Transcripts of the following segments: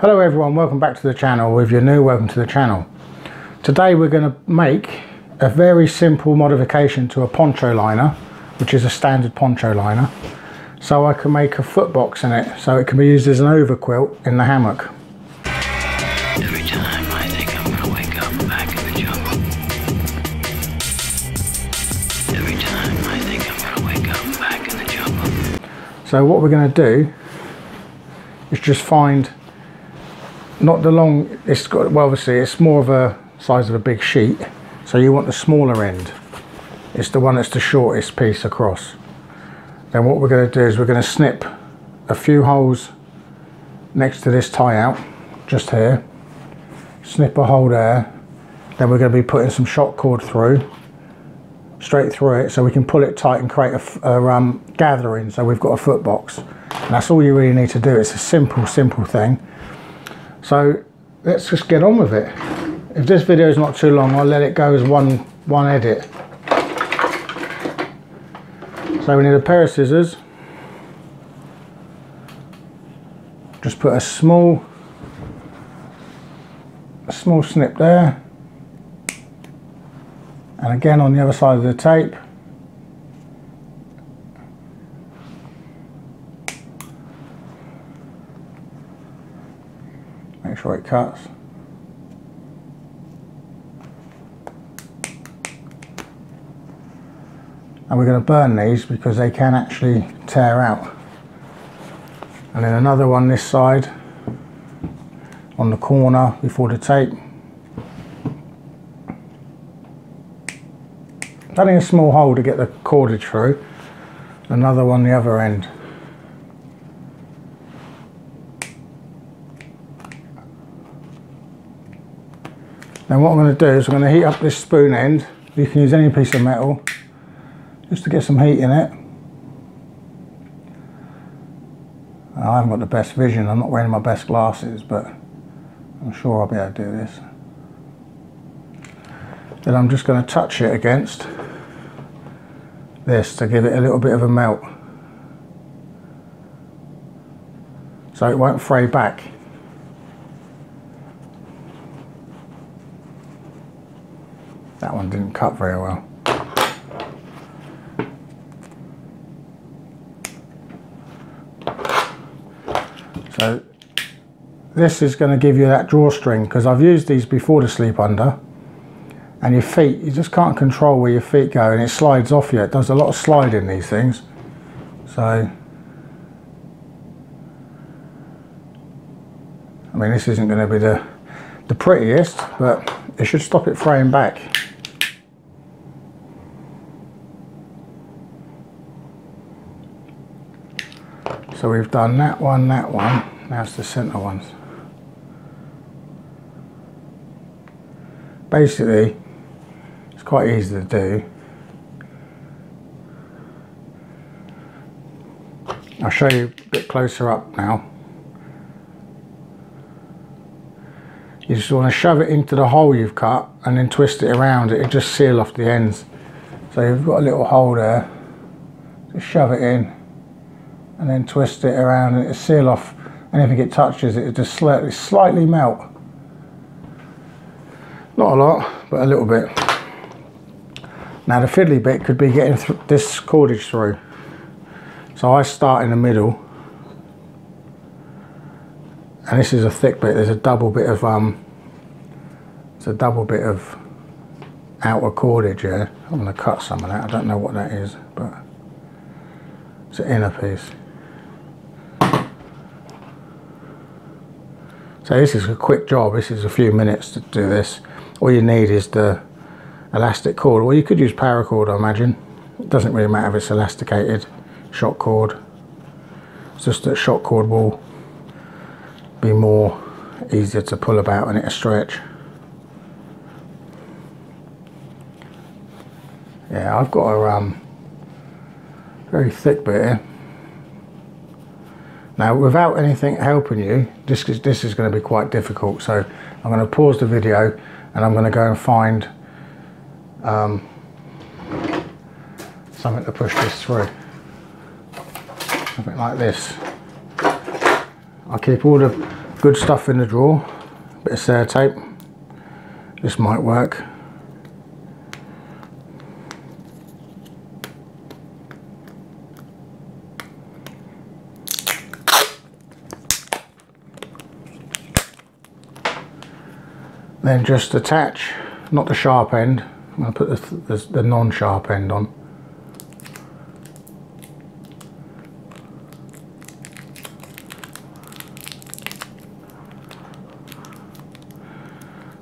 Hello everyone, welcome back to the channel. If you're new, welcome to the channel. Today we're going to make a very simple modification to a poncho liner, which is a standard poncho liner. So I can make a foot box in it, so it can be used as an over quilt in the hammock. Every time I think I'm going to wake up back in the jungle. Every time I think I'm going to wake up back in the jungle. So what we're going to do is just find not the long, it's got, well obviously it's more of a size of a big sheet, so you want the smaller end. It's the one that's the shortest piece across. Then what we're going to do is we're going to snip a few holes next to this tie out, just here. Snip a hole there, then we're going to be putting some shot cord through, straight through it, so we can pull it tight and create a gathering, so we've got a foot box. And that's all you really need to do. It's a simple thing. So let's just get on with it. If this video is not too long, I'll let it go as one edit. So we need a pair of scissors. Just put a small snip there. And again on the other side of the tape. Make sure it cuts. And we're going to burn these because they can actually tear out. And then another one this side on the corner before the tape. Cutting a small hole to get the cordage through. Another one the other end. Then what I'm going to do is I'm going to heat up this spoon end. You can use any piece of metal just to get some heat in it. I haven't got the best vision, I'm not wearing my best glasses, but I'm sure I'll be able to do this. Then I'm just going to touch it against this to give it a little bit of a melt, so it won't fray back. That one didn't cut very well. So this is going to give you that drawstring, because I've used these before to sleep under, and your feet, you just can't control where your feet go and it slides off you. It does a lot of sliding, these things. So I mean, this isn't going to be the prettiest, but it should stop it fraying back. So we've done that one, now it's the centre ones. Basically, it's quite easy to do. I'll show you a bit closer up now. You just want to shove it into the hole you've cut and then twist it around. It'll just seal off the ends. So you've got a little hole there, just shove it in. And then twist it around and it'll seal off anything it touches. It'll just slightly melt. Not a lot, but a little bit. Now the fiddly bit could be getting this cordage through. So I start in the middle. And this is a thick bit. There's a double bit of outer cordage here. I'm gonna cut some of that. I don't know what that is, but it's an inner piece. So this is a quick job. This is a few minutes to do this. All you need is the elastic cord. Well, you could use paracord, I imagine. It doesn't really matter if it's elasticated. Shot cord. It's just that shot cord will be more easier to pull about and it'll stretch. Yeah, I've got a very thick bit here. Now without anything helping you, this is going to be quite difficult, so I'm going to pause the video and I'm going to go and find something to push this through. Something like this. I'll keep all the Good stuff in the drawer. Bit of sellotape. This might work. Then just attach, not the sharp end, I'm going to put the non-sharp end on.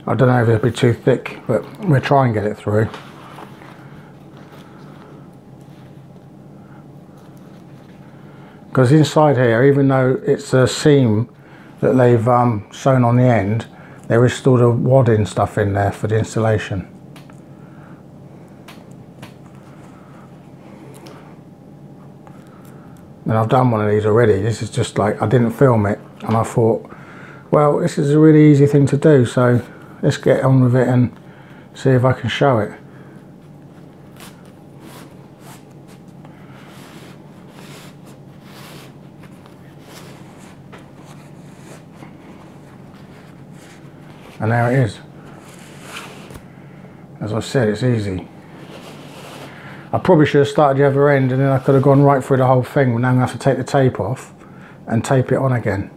I don't know if it'll be too thick, but we'll try and get it through. Because inside here, even though it's a seam that they've sewn on the end, there is still the wadding stuff in there for the insulation. And I've done one of these already. This is just like, I didn't film it and I thought, well, this is a really easy thing to do, so let's get on with it and see if I can show it. And there it is. As I said, it's easy. I probably should have started the other end and then I could have gone right through the whole thing. Now I'm going to have to take the tape off and tape it on again.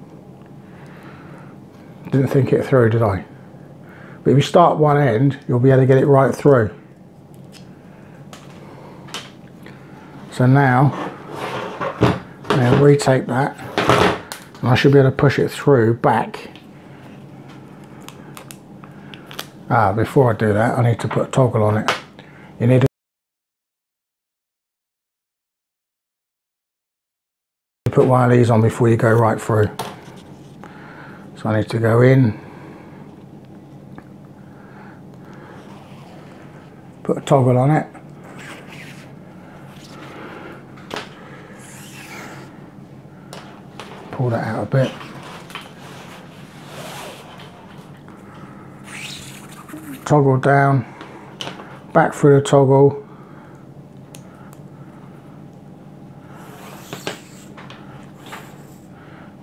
Didn't think it through, did I? But if you start one end, you'll be able to get it right through. So now, I'm going to retape that and I should be able to push it through back. Ah, before I do that, I need to put a toggle on it. You need to put one of these on before you go right through. So I need to go in, put a toggle on it. Pull that out a bit. Toggle down, back through the toggle,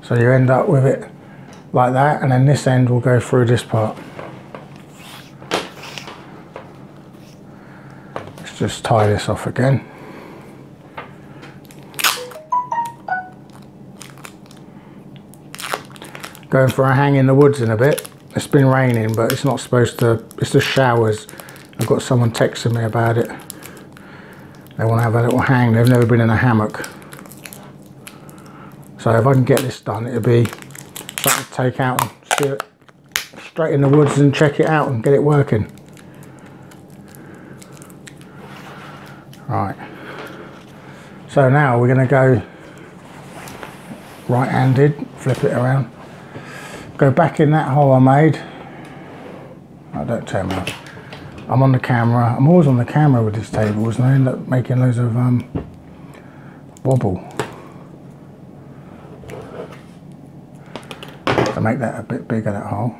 so you end up with it like that, and then this end will go through this part. Let's just tie this off again. Going for a hang in the woods in a bit. It's been raining, but it's not supposed to, it's the showers. I've got someone texting me about it. They want to have a little hang, they've never been in a hammock. So if I can get this done, it'll be something to take out and steer it straight in the woods and check it out and get it working. Right, so now we're going to go right-handed, flip it around. Go back in that hole I made. Oh, don't turn me off. I'm on the camera. I'm always on the camera with these tables and I end up making loads of wobble. So make that a bit bigger, that hole.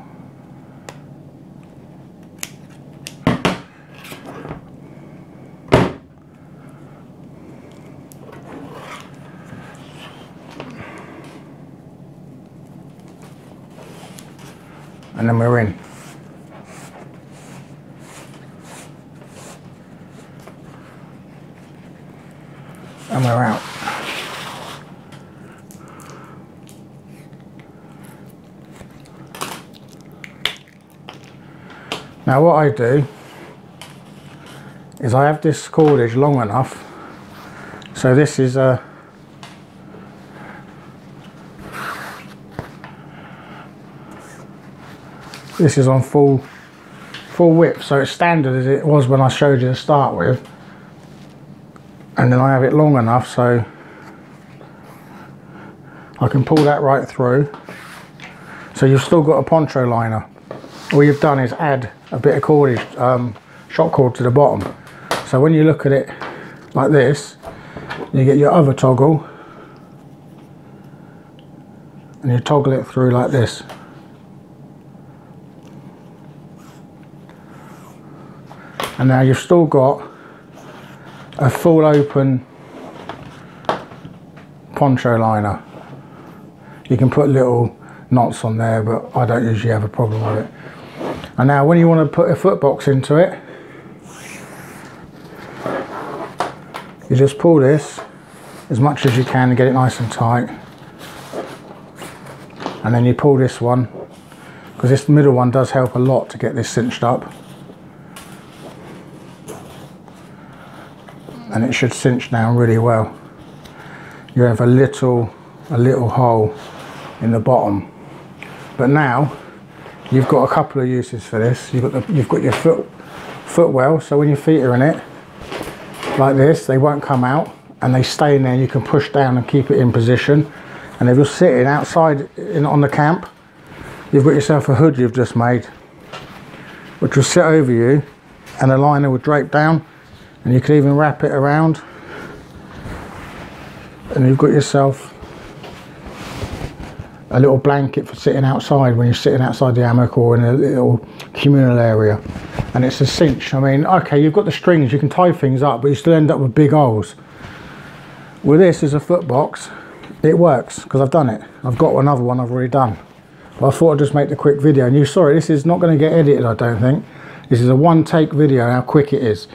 And then we're in. And we're out. Now what I do is I have this cordage long enough, so this is a this is on full width, so it's standard as it was when I showed you to start with, and then I have it long enough so I can pull that right through. So you've still got a poncho liner. All you've done is add a bit of cordage, shot cord to the bottom. So when you look at it like this, you get your other toggle and you toggle it through like this. And now you've still got a full open poncho liner. You can put little knots on there, but I don't usually have a problem with it. And now when you want to put a foot box into it, you just pull this as much as you can and get it nice and tight, and then you pull this one, because this middle one does help a lot to get this cinched up, and it should cinch down really well. You have a little hole in the bottom. But now you've got a couple of uses for this. You've got your foot well, so when your feet are in it like this, they won't come out and they stay in there. You can push down and keep it in position. And if you're sitting outside on the camp, you've got yourself a hood you've just made, which will sit over you, and the liner will drape down, and you can even wrap it around, and you've got yourself a little blanket for sitting outside when you're sitting outside the hammock or in a little communal area. And it's a cinch. I mean, okay, you've got the strings, you can tie things up, but you still end up with big holes. With this as a foot box, it works, because I've done it. I've got another one I've already done. But I thought I'd just make the quick video, and you saw it. This is not going to get edited, I don't think. This is a one-take video, how quick it is.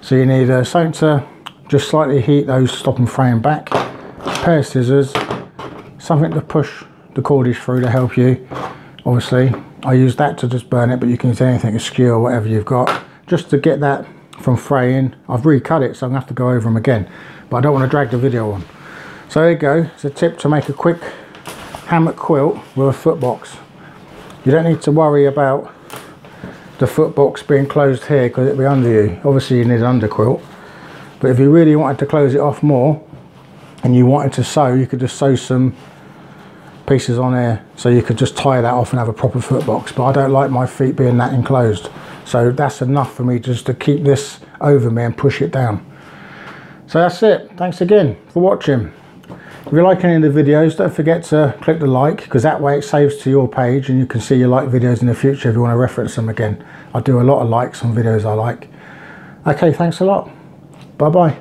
So you need something to just slightly heat those stop and frame back, a pair of scissors, something to push the cordage through to help you. Obviously, I use that to just burn it, but you can use anything, a skewer or whatever you've got, just to get that from fraying. I've recut it, so I'm going to have to go over them again, but I don't want to drag the video on. So there you go. It's a tip to make a quick hammock quilt with a foot box. You don't need to worry about the foot box being closed here, because it'll be under you. Obviously you need an under quilt, but if you really wanted to close it off more and you wanted to sew, you could just sew some pieces on here, so you could just tie that off and have a proper foot box. But I don't like my feet being that enclosed, so that's enough for me just to keep this over me and push it down. So that's it. Thanks again for watching. If you like any of the videos, don't forget to click the like, because that way it saves to your page and you can see your like videos in the future if you want to reference them again. I do a lot of likes on videos I like. Okay, thanks a lot. Bye bye.